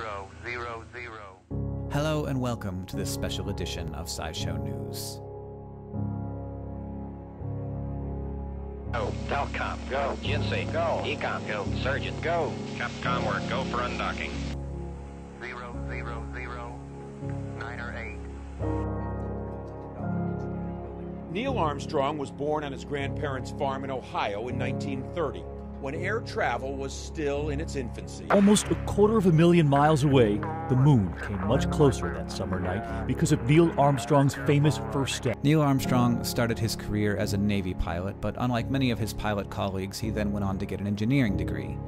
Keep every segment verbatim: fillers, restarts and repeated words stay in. zero, zero, zero. Hello and welcome to this special edition of SciShow News. Go, Telcom, go, Ginsei, go, Ecom, go, Surgeon, go, Capcom work, go for undocking. Zero, zero, zero, nine or eight. Neil Armstrong was born on his grandparents' farm in Ohio in nineteen thirty. When air travel was still in its infancy. Almost a quarter of a million miles away, the moon came much closer that summer night because of Neil Armstrong's famous first step. Neil Armstrong started his career as a Navy pilot, but unlike many of his pilot colleagues, he then went on to get an engineering degree.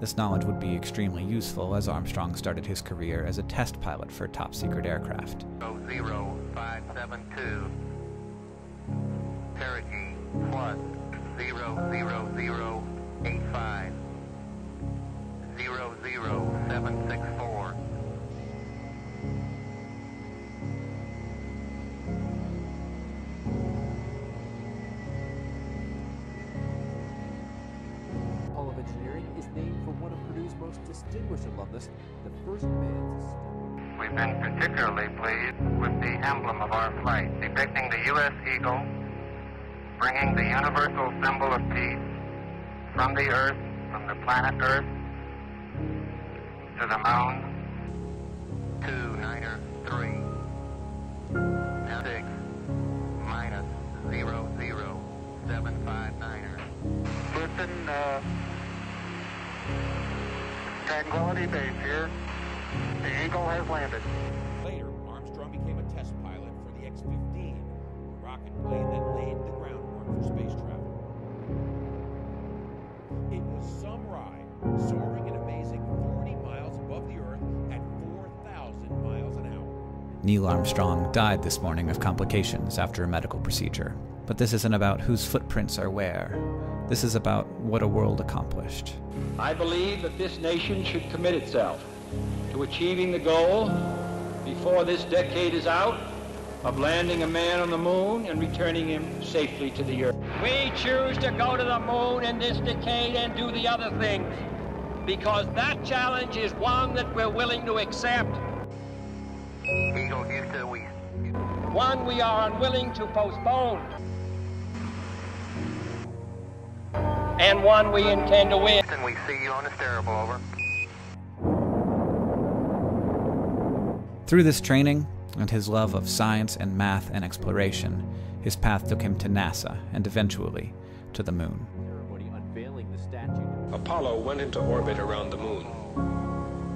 This knowledge would be extremely useful as Armstrong started his career as a test pilot for top-secret aircraft. zero zero five seven two, perigee, plus, zero zero zero. Eight five zero zero seven six four Apollo of Engineering is named for one of Purdue's most distinguished alumnus, the first man to study. We've been particularly pleased with the emblem of our flight, depicting the U S Eagle, bringing the universal symbol of peace from the Earth, from the planet Earth, to the moon. Two, niner, three, six, minus, zero, zero, seven, five, niner. Listen, uh, Tranquility Base here. The Eagle has landed. Later, Armstrong became a test pilot for the X fifteen, a rocket plane that laid the groundwork for space travel. It was some ride, soaring an amazing forty miles above the Earth at four thousand miles an hour. Neil Armstrong died this morning of complications after a medical procedure. But this isn't about whose footprints are where. This is about what a world accomplished. I believe that this nation should commit itself to achieving the goal, before this decade is out, of landing a man on the moon and returning him safely to the Earth. We choose to go to the moon in this decade and do the other things, because that challenge is one that we're willing to accept. Eagle, Houston, we. One we are unwilling to postpone. And one we intend to win. And we see you on the steerable, over. Through this training, and his love of science and math and exploration, his path took him to NASA and eventually to the moon. Apollo went into orbit around the moon.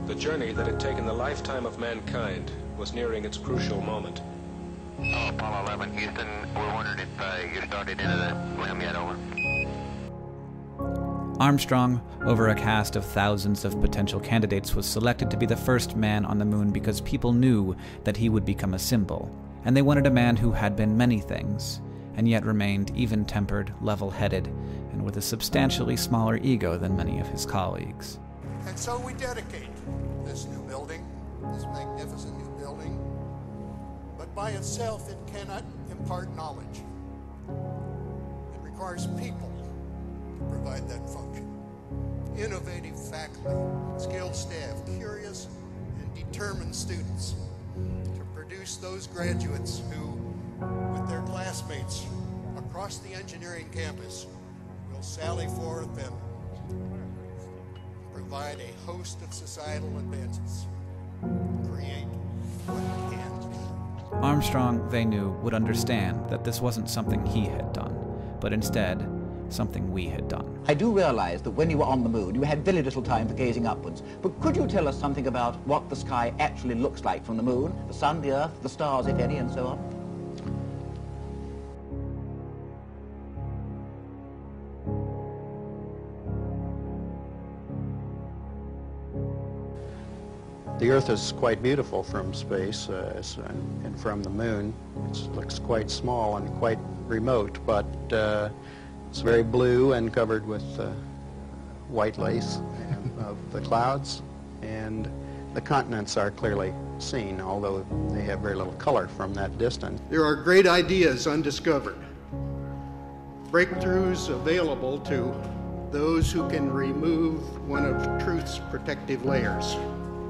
The journey that had taken the lifetime of mankind was nearing its crucial moment. Oh, Apollo eleven, Houston, we're wondering if uh, you started into the L M yet, over. Armstrong, over a cast of thousands of potential candidates, was selected to be the first man on the moon because people knew that he would become a symbol, and they wanted a man who had been many things, and yet remained even-tempered, level-headed, and with a substantially smaller ego than many of his colleagues. And so we dedicate this new building, this magnificent new building, but by itself it cannot impart knowledge. It requires people to provide that function. Innovative faculty, skilled staff, curious and determined students to produce those graduates who, with their classmates across the engineering campus, will sally forth and provide a host of societal advances. Create what can. Armstrong, they knew, would understand that this wasn't something he had done, but instead, something we had done. I do realize that when you were on the moon, you had very little time for gazing upwards, but could you tell us something about what the sky actually looks like from the moon, the sun, the earth, the stars, if any, and so on? The Earth is quite beautiful from space, uh, and from the moon. It looks quite small and quite remote, but uh, it's very blue and covered with uh, white lace of the clouds, and the continents are clearly seen, although they have very little color from that distance. There are great ideas undiscovered, breakthroughs available to those who can remove one of truth's protective layers.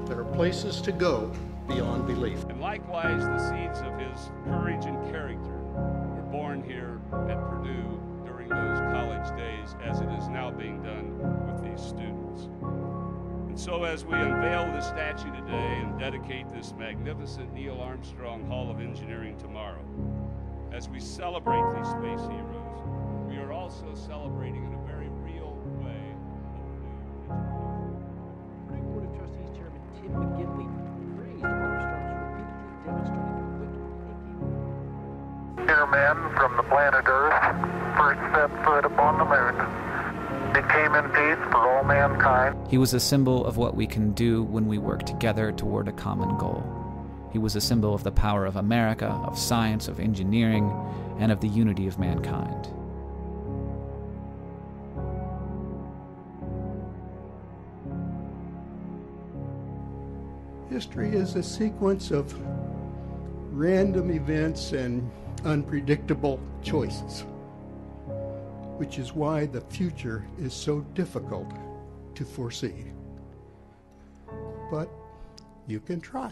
There are places to go beyond belief. And likewise, the seeds of his courage and character were born here at Purdue during those college days, as it is now being done with these students. And so as we unveil the statue today and dedicate this magnificent Neil Armstrong Hall of Engineering tomorrow, as we celebrate these space heroes, we are also celebrating in a very real way. Purdue Board of Trustees Chairman Tim McGinley praised Armstrong's repeatedly demonstrated quick thinking. Airmen from the planet Earth first set foot upon the moon. It came in peace for all mankind. He was a symbol of what we can do when we work together toward a common goal. He was a symbol of the power of America, of science, of engineering, and of the unity of mankind. History is a sequence of random events and unpredictable choices, which is why the future is so difficult to foresee. But you can try.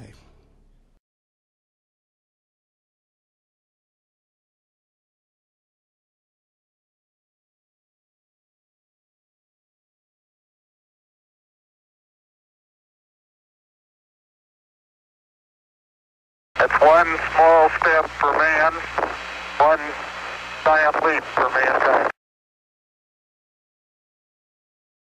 It's one small step for man, one giant leap for mankind.